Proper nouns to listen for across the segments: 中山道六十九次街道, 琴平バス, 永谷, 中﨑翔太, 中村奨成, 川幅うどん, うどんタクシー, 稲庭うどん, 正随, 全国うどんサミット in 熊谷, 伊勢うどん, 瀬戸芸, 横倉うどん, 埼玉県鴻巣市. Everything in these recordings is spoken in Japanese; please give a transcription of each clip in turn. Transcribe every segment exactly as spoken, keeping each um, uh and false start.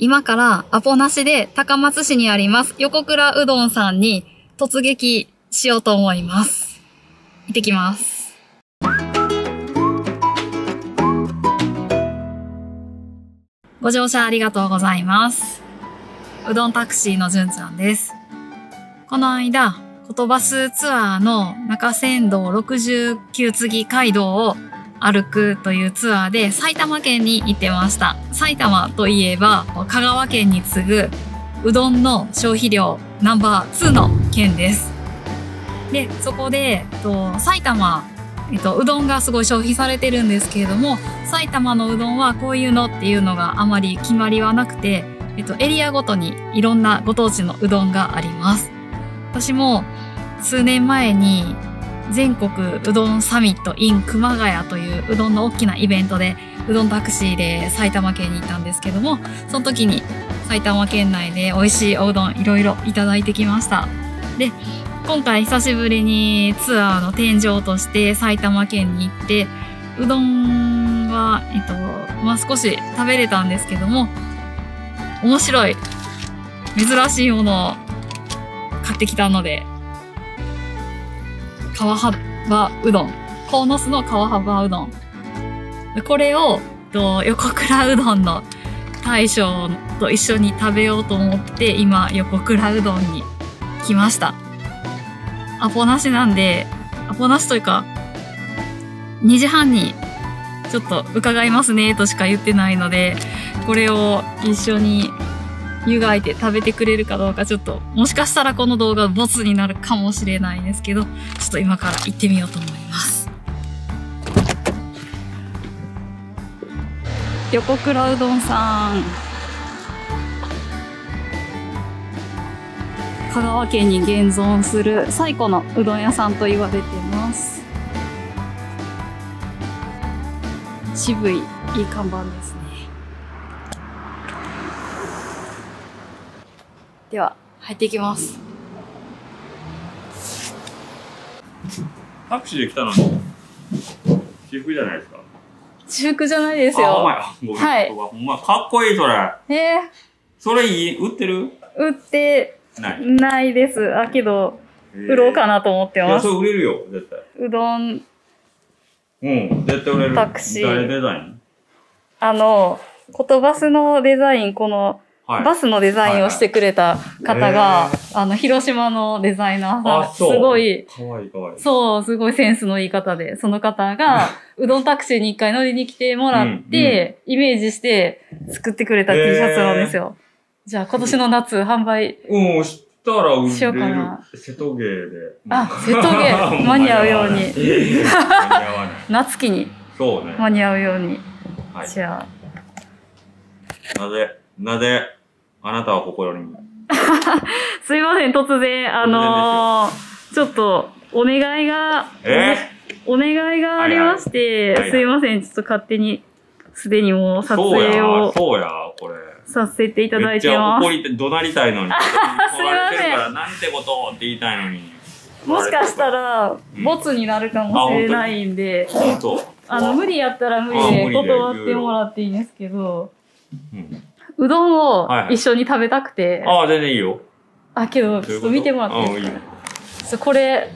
今からアポなしで高松市にあります横倉うどんさんに突撃しようと思います。行ってきます。ご乗車ありがとうございます。うどんタクシーのじゅんちゃんです。この間、ことバスツアーの中山道ろくじゅうきゅう次街道を歩くというツアーで埼玉県に行ってました。埼玉といえば香川県に次ぐうどんの消費量ナンバーツーの県です。で、そこで、えっと、埼玉、えっと、うどんがすごい消費されてるんですけれども、埼玉のうどんはこういうのっていうのがあまり決まりはなくて、えっと、エリアごとにいろんなご当地のうどんがあります。私も数年前に全国うどんサミット in 熊谷といううどんの大きなイベントでうどんタクシーで埼玉県に行ったんですけども、その時に埼玉県内で美味しいおうどんいろいろいただいてきました。で、今回久しぶりにツアーの天井として埼玉県に行ってうどんは、えっとまあ、少し食べれたんですけども、面白い珍しいものを買ってきたので、川幅うどん、鴻巣の川幅うどん、これをと横倉うどんの大将と一緒に食べようと思って今横倉うどんに来ました。アポなしなんで、アポなしというかにじはんにちょっと伺いますねとしか言ってないので、これを一緒に湯がいて食べてくれるかどうか、ちょっともしかしたらこの動画ボツになるかもしれないんですけど、ちょっと今から行ってみようと思います。横倉うどんさん、香川県に現存する最古のうどん屋さんと言われています。渋いいい看板ですね。では入っていきます。タクシーで来たのに私服じゃないですか？私服じゃないですよ。あ、ほんまや。はい。ほんまかっこいいそれ。えー、それいい。売ってる？売ってないないです。あ、けど売ろうかなと思ってます。いや、それ売れるよ絶対。うどん、うん、絶対売れる。タクシー誰デザイン？あのことバスのデザイン、このはい、バスのデザインをしてくれた方が、あの、広島のデザイナーさん、すごい、かわいいかわいい。そう、すごいセンスのいい方で、その方が、うどんタクシーに一回乗りに来てもらって、うんうん、イメージして作ってくれた ティー シャツなんですよ。じゃあ、今年の夏、販売。うん、したら売れる。しようかな。瀬戸芸で。あ、瀬戸芸。間に合うように。間に合わない。夏季に。そうね。間に合うように。はい、じゃあ。なぜ、なぜ、あなたは心に。すいません、突然、あのー、ちょっと、お願いが、えー、お願いがありまして、はいはい、すいません、ちょっと勝手に、すでにもう撮影を、そうや、これ。させていただいてます。怒りて、怒鳴りたいのに。すいません。なんてことって言いたいのに。もしかしたら、ボツになるかもしれないんで、あの、無理やったら無理で断ってもらっていいんですけど、うんうどんを一緒に食べたくて。ああ、全然いいよ。あ、けど、ちょっと見てもらっていいですか？ちょっとこれ。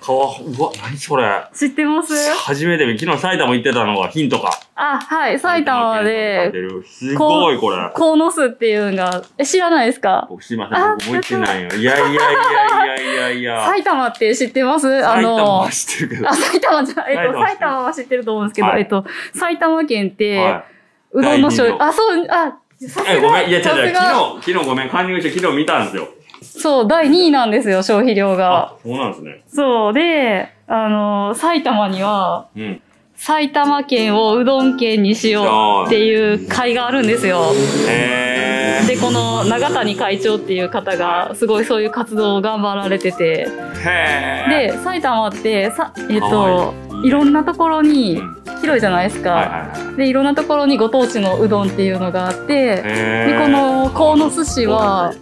かわ、うわ、何それ。知ってます？初めて見、昨日埼玉行ってたのがヒントか。あ、はい、埼玉で。すごいこれ。鴻巣っていうのが、え、知らないですか？僕知りません。僕も行ってないよ。いやいやいやいやいやいや。埼玉って知ってます？あの、埼玉は知ってるけど。あ、埼玉じゃ、えっと、埼玉は知ってると思うんですけど、えっと、埼玉県って、うどんの消費、あ、そう、あ、え、ごめん、いや、違う違う、昨日、昨日ごめん、勧誘して昨日見たんですよ。そう、だいにいなんですよ、消費量が。あ、そうなんですね。そう、で、あの、埼玉には、うん、埼玉県をうどん県にしようっていう会があるんですよ。へー。で、この永谷会長っていう方が、すごいそういう活動を頑張られてて。へー。で、埼玉って、さ、えっと、いろんなところに、広いじゃないですか。で、いろんなところにご当地のうどんっていうのがあって、で、この鴻巣市は、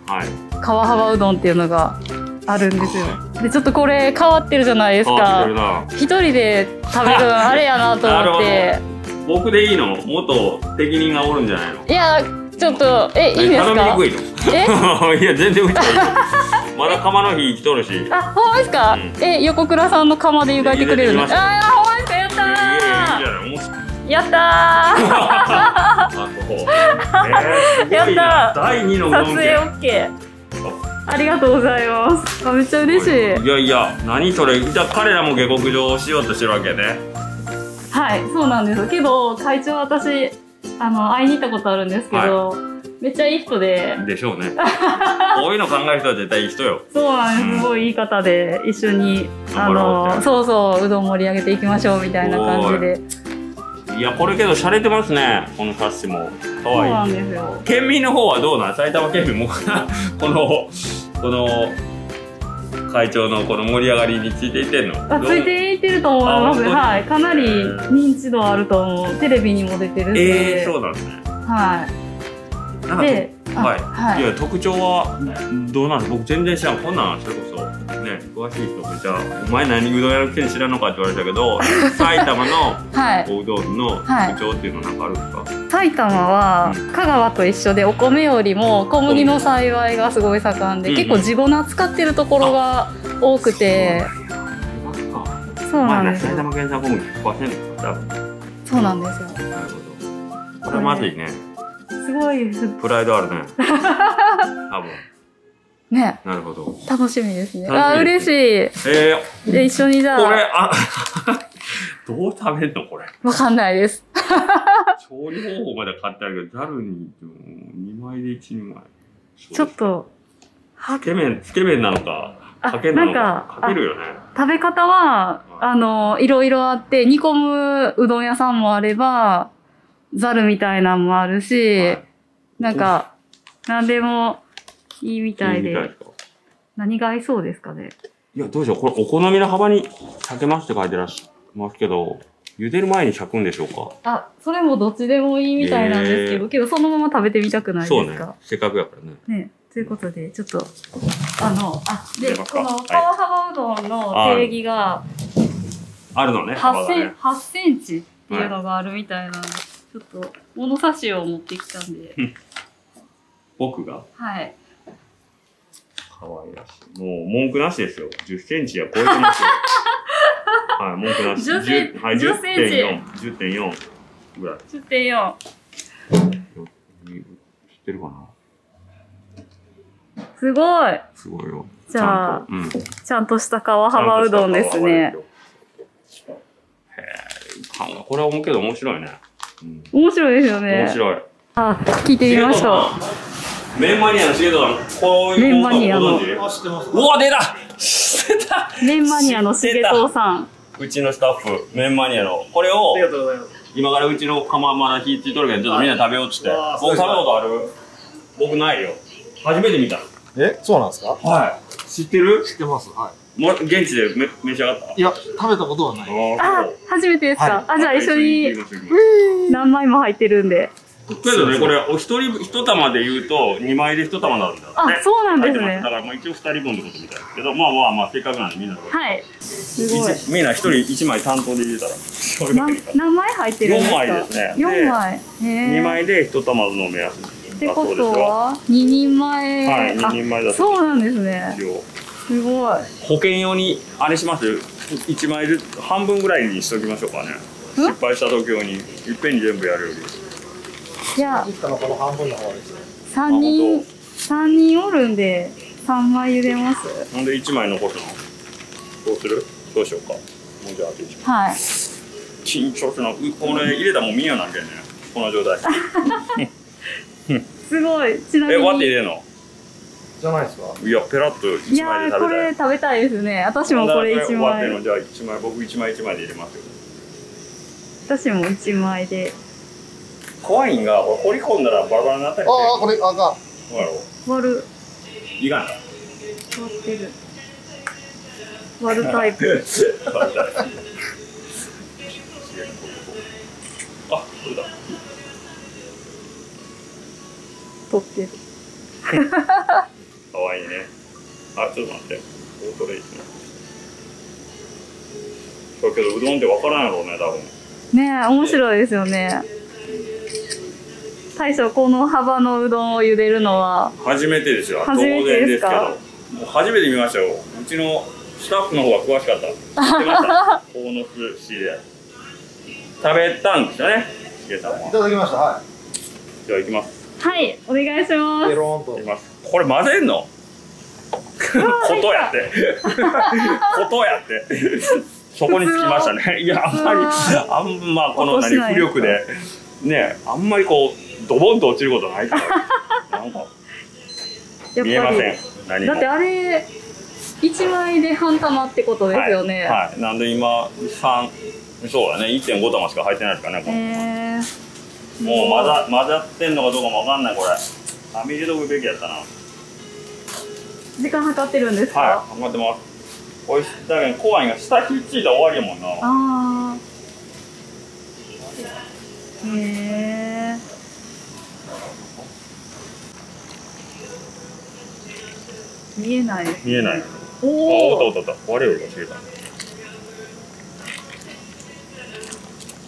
川幅うどんっていうのがあるんですよ。で、ちょっとこれ変わってるじゃないですか。一人で食べるのあれやなと思って。僕でいいの？元適任がおるんじゃないの？いや、ちょっと、え、いいですか。頼みにくいの。え、いや、全然うちはいいよ。まだ釜の火来とるし。あ、ほんまですか。え、横倉さんの釜で湯がいてくれるの。あ、ほんまですか。やったー。やったー。やったー。だいにの撮影オッケー。ありがとうございます。めっちゃ嬉しい。いやいや、何それ、じゃあ彼らも下克上をしようとしてるわけね。はい、そうなんです。けど、会長、私、あの、会いに行ったことあるんですけど。はい、めっちゃいい人で。でしょうね。こういうの考える人は絶対いい人よ。そうなんです。すごいいい方で、一緒に、あの、そうそう、うどん盛り上げていきましょうみたいな感じで。いや、これけど洒落てますね、このサッシも。かわいい。そうなんですよ。県民の方はどうなん、埼玉県民もこのこの会長のこの盛り上がりについていってんの？ついていってると思います。はい、かなり認知度あると思う。テレビにも出てるし。ええ、そうなんですね。はい。で、はい。いや、特徴はどうなんですか？僕全然知らん。こんなんそれこそ。ね、詳しい人もじゃあ「お前何うどんやるくせに知らんのか」って言われたけど埼玉のおうどんの特徴っていうのなんかあるんですか？はいはい、埼玉は香川と一緒でお米よりも小麦の栽培がすごい盛んで、うん、結構地粉使ってるところが多くて、そうなんですよ。埼玉県産小麦 ひゃくパーセント だろう。そうなんですよ。なるほど。これまずいね。すごいプライドあるね多分ね、なるほど。楽しみですね。あ、嬉しい。ええ。で、一緒にじゃあ。これ、あ、どう食べるのこれ。わかんないです。調理方法まで買ってあるけど、ざるに、にまいでいちにんまえ。ちょっと、つけ麺、つけ麺なのか、かけなのか、かけるよね。食べ方は、あの、いろいろあって、煮込むうどん屋さんもあれば、ざるみたいなのもあるし、なんか、なんでも、いいみたいで。何が合いそうですかね。いや、どうしよう。これ、お好みの幅に裂けますって書いてらっしゃいますけど、茹でる前に裂くんでしょうか。あ、それもどっちでもいいみたいなんですけど、えー、けどそのまま食べてみたくないですか。そうね。せっかくやからね。ね。ということで、ちょっと、あの、あ、で、この、川幅うどんの定義が、あるのね。はちセンチっていうのがあるみたいな、はい、ちょっと、物差しを持ってきたんで。僕がはい。可愛らしい。もう文句なしですよ。じゅっセンチは超えてますよ。はい、文句なし。じゅっセンチ。はい、じゅってんよん。じゅってんよんぐらい。じゅってんよん。知ってるかな？すごい。すごいよ。じゃあ、ちゃんとした川幅うどんですね。へえ、これはけど面白いね。面白いですよね。面白い。あ、聞いてみましょう。麺マニアの重藤さん、こういう麺マニアの。うわ、出た。出た。麺マニアの重藤さん。うちのスタッフ、麺マニアの、これを。ありがとうございます。今からうちの釜まだ火ついとるけど、ちょっとみんな食べようっつって。僕食べたことある。僕ないよ。初めて見た。え、そうなんですか。はい。知ってる。知ってます。はい。も、現地で、め、召し上がった。いや、食べたことはない。あ、初めてですか。あ、じゃあ、一緒に。何枚も入ってるんで。けどね、これお一人一玉で言うとにまいで一玉なんだって。あ、そうなんですね。だからもう一応ふたりぶんってことみたいですけど、まあまあまあせっかくなんでみんなで。はい。すごい。みんな一人一枚担当で入れたら。何枚入ってるんですか？よんまいですね。よんまい。にまいで一玉の目安。ってことはににんまえ。はい、ににんまえだと。そうなんですね。すごい。保険用にあれします。いちまいずつ半分ぐらいにしときましょうかね。失敗した時用にいっぺんに全部やるより。いや、さんにん、さんにんおるんでさんまい茹でます。なんでいちまい残すの？どうする？どうしようか。もうじゃあ開けちゃう。はい。緊張するな。これ入れたらもう見ようなんけね。この状態。すごい。ちなみにえ、割って入れるの？じゃないですか。いや、ペラッといちまいで食べたい。いやー、これ食べたいですね。私もこれいちまい。割ってのじゃあいちまい、僕いちまいいちまいで入れますよ。私もいちまいで。怖いんが、掘り込んだらバラバラになったりして。ああ、これ、あかん。割る。いかんな。割ってる。割るタイプ。割るタイプ。あ、これだ。取ってる。かわいいね。あ、ちょっと待って。オートレイスね。だけど、うどんってわからんやろうね、多分。ねえ、面白いですよね。大将、この幅のうどんを茹でるのは初めてですよ。初めてですか？もう初めて見ましたよ。うちのスタッフの方が詳しかった。知ってました。鴻巣市で食べたんですよね。しげさんは。いただきました。はい。じゃあ行きます。はい、お願いします。ペローンと。行きます。これ混ぜんの？ことやって。ことやって。そこにつきましたね。いや、あんまり、あんまこの何浮力でね、あんまりこうドボンと落ちることないから。なんか見えません。何も。だってあれ。いちまいで半玉ってことですよね。はい、はい、なんで今三、そうだね、いってんご 玉しか入ってないですかね、この、えー、もう混ざ、混ざってんのかどうかもわかんない、これ網入れとくべきやったな。時間計ってるんですか？はい、計ってます。おいしいだけど、怖いが下ひっついたら終わりやもんな。あー、へえー、見えない、ね、見えない。おお、あ、おったおったおった。割れるよ、しげ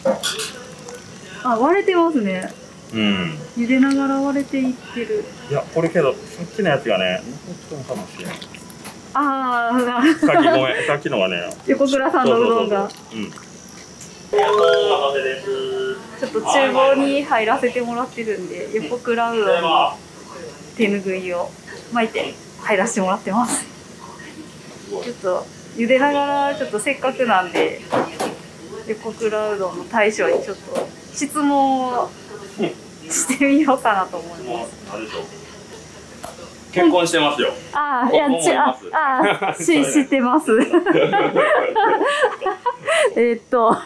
た。あ、割れてますね。うん。茹でながら割れていってる。いや、これけど、そっちのやつがね、残ってるかもしれない。ああ、さっきごめん、さっきのがね。横倉さんのうどんが。うん。ちょっと厨房に入らせてもらってるんで、横倉うどんの手ぬぐいを巻いて入らせてもらってます。ちょっと茹でながら、ちょっとせっかくなんで横倉うどんの大将にちょっと質問をしてみようかなと思います。結婚してますよ。ああ、いや、ち、ああ、し、知ってます。えっと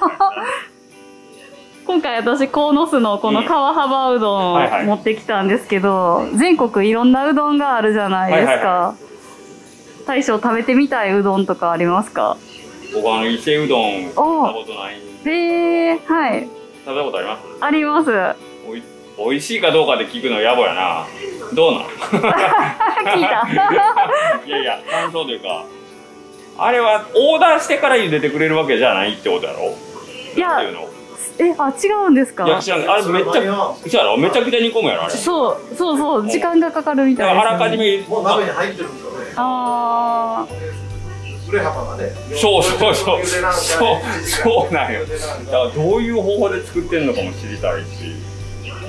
今回私鴻巣のこの川幅うどんを持ってきたんですけど、全国いろんなうどんがあるじゃないですか。はいはい、大将、食べてみたいうどんとかありますか？僕はあの伊勢うどん食べたことないんですけど。へえー、はい。食べたことあります？あります。おい、おいしいかどうかで聞くのやぼやな。どうなん？聞いた。いやいや、感想というか、あれはオーダーしてから茹でてくれるわけじゃないってことやろ。いや、え、あ、違うんですか？いや、違う。あれめっちゃ、そうやろ、めちゃくちゃ煮込むやろ、あれ。そう、そうそう、時間がかかるみたいな。あらかじめもう鍋に入ってるんですよね。ああ。振れ幅がね。そうそうそう。そう、そうなんよ。だからどういう方法で作ってるのかも知りたいし、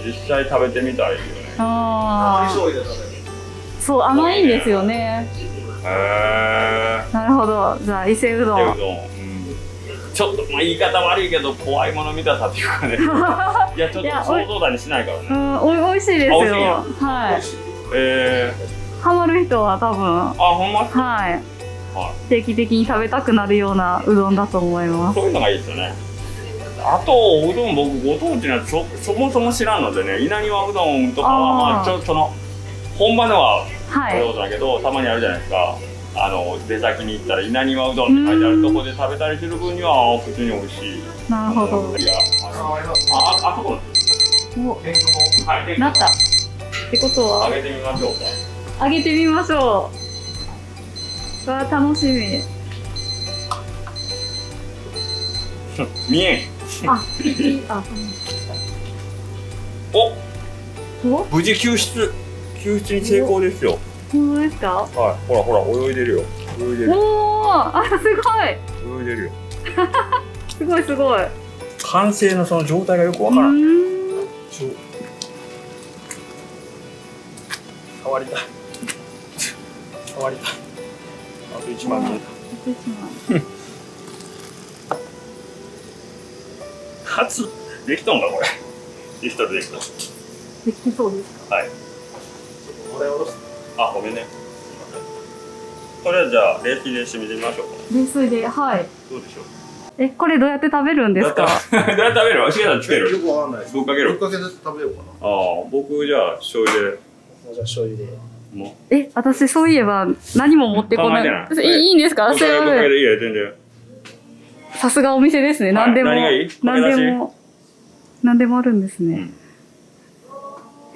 実際食べてみたいよね。ああ。そう、甘いんですよね。へえ。なるほど、じゃあ伊勢うどん。ちょっと、まあ、言い方悪いけど怖いもの見たさっていうかね。いや、ちょっと想像だにしないからね。うん、おいしいですよ。はい。ええ。ハマる人は多分。あ、ほんま。はい。定期的に食べたくなるようなうどんだと思います。そういうのがいいですよね。あと、うどん、僕ご当地のやつ、そ、そもそも知らんのでね、稲庭うどんとかは、まあ、ちょっとその。本場では。はい。そうだけど、たまにあるじゃないですか。あの出先に行ったら稲庭うどんって書いてあるとこで食べたりする分には普通に美味しい。なるほど。いや、ああ、あそこ。はい。なった。ってことは。揚げてみましょうか。揚げてみましょう。わあ、楽しみ。見えん。あ、あ、お。無事救出。救出に成功ですよ。本当ですか？はい、ほらほら、泳いでるよ。泳いでる。おー、あ、すごい。泳いでるよ。すごいすごい。完成のその状態がよくわからん。触りたい。触りたい。あと一枚。あと一枚。初できたんかこれ。リストでできた。できそうですか？はい。これおろす。あ、ごめんね。これはじゃあ冷水で締めてみましょうか。冷水で、はい。どうでしょう。え、これどうやって食べるんですか。どうやって食べる？しげさんつける？よくわかんないです。ぶっかける？ぶっかけずつ食べようかな。ああ、僕じゃあ醤油で。じゃあ醤油で。もう。え、私そういえば何も持ってこない。え、いいんですか？すいません。いいよ、全然。さすがお店ですね。何でも何でも何でもあるんですね。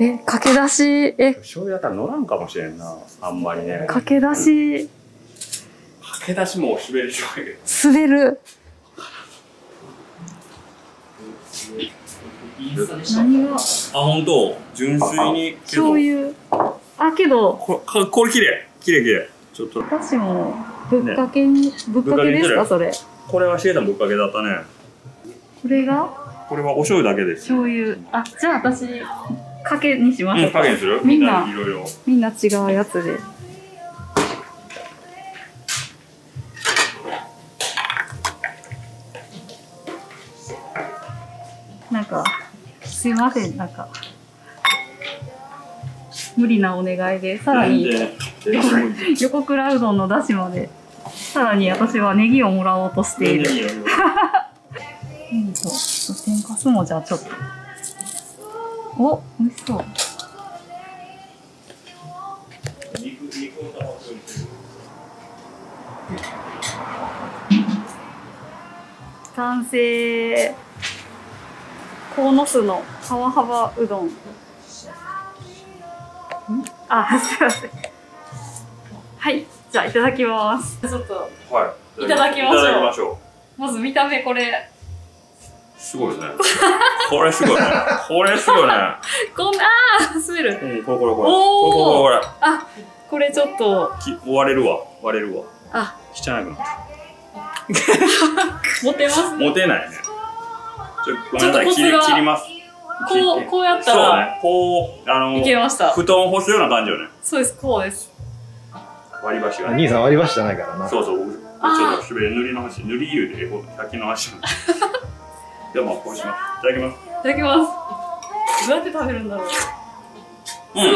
え、かけだし、え、醤油だったら乗らんかもしれんな、あんまりね。かけだし。かけだしも滑る醤油。滑る。インスタでした。何が？あ、本当。純粋に。そういう。あ、けど。これ、これ綺麗。綺麗綺麗。ちょっと。私もぶっかけに、ぶっかけですかそれ。これはシエタぶっかけだったね。これが？これはお醤油だけです。醤油。あ、じゃあ私かけにします。かけにする？みんな色々。みんな違うやつで。なんかすいません、なんか無理なお願いで、さらに横倉うどんのだしまで、さらに私はネギをもらおうとしている。うんと、天かすもじゃあちょっと。お、美味しそう。完成。鴻巣の川幅うどん。ん？あ、すいません。はい、じゃあいただきます。ちょっと、はい、いただきましょう。いただきましょう。まず見た目これ。すごいね。これすごいね。これすごいね。こんな、あー、滑る。うん、これこれこれ。おー。これこれこれ。あ、これちょっと。き、割れるわ。割れるわ。あ。しちゃなくなった。モテますね。モテないね。ちょっと、ごめんなさい。切り、切ります。こう、こうやったら。そうね。こう、あの、いけました。布団を干すような感じよね。そうです、こうです。割り箸がね。兄さん割り箸じゃないからな。そうそう、僕、ちょっと滑り、塗りの箸、塗り湯で、先の箸。でもこうします。いただきます。いただきます。どうやって食べるんだろう。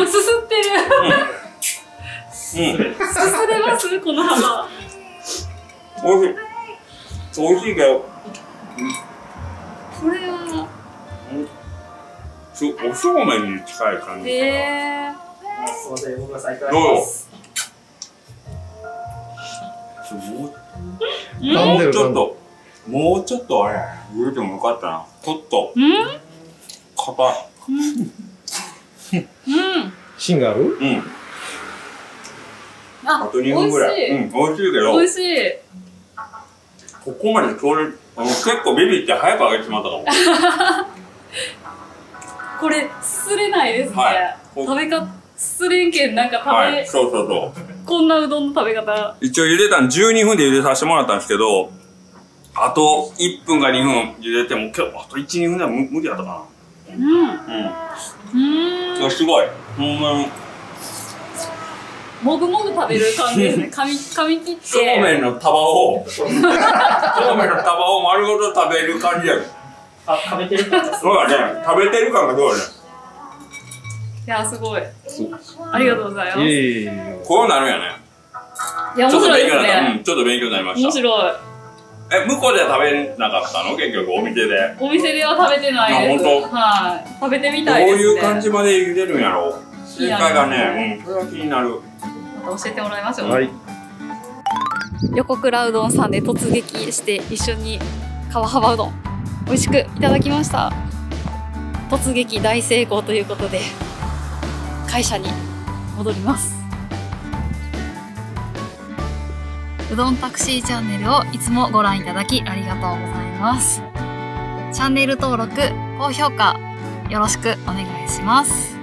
うん、すすってる。すすれますこの幅。おいしい。おいしいけど。これは。そう、おそうめんに近い感じ。ええ。すみません、僕は最高です。どう。もうちょっと。もうちょっとあれ、茹でてもよかったな。ちょっと。うん。硬い。うん。芯がある？うん。あ、あとにふんぐらい。うん、美味しいけど。美味しい。ここまでこれ、結構ビビって早く揚げてしまったかも。これ、すすれないですね。食べ方、すすれんけん、なんか食べ。そうそうそう。こんなうどんの食べ方。一応茹でたん、じゅうにふんで茹でさせてもらったんですけど、あといっぷんかにふん茹でても、今日あといち、にふんでは無理だったかな。うん。うん。すごい。ほんまに。もぐもぐ食べる感じですね。噛み、噛み切って。そうめんの束を、そうめんの束を丸ごと食べる感じやる。あ、食べてる感がすごい。そうだね。食べてる感がすごいね。いや、すごい。ありがとうございます。こうなるんやね。いや、面白いですね。うん、ちょっと勉強になりました。面白い。え、向こうでは食べなかったの？結局お店で。お店では食べてないです。はい。食べてみたいですね。どういう感じまで茹でるんやろう。正解がね、うん、これは気になる。また教えてもらいましょう。はい。横倉うどんさんで突撃して一緒に川幅うどん美味しくいただきました。突撃大成功ということで会社に戻ります。うどんタクシーチャンネルをいつもご覧いただきありがとうございます。チャンネル登録、高評価よろしくお願いします。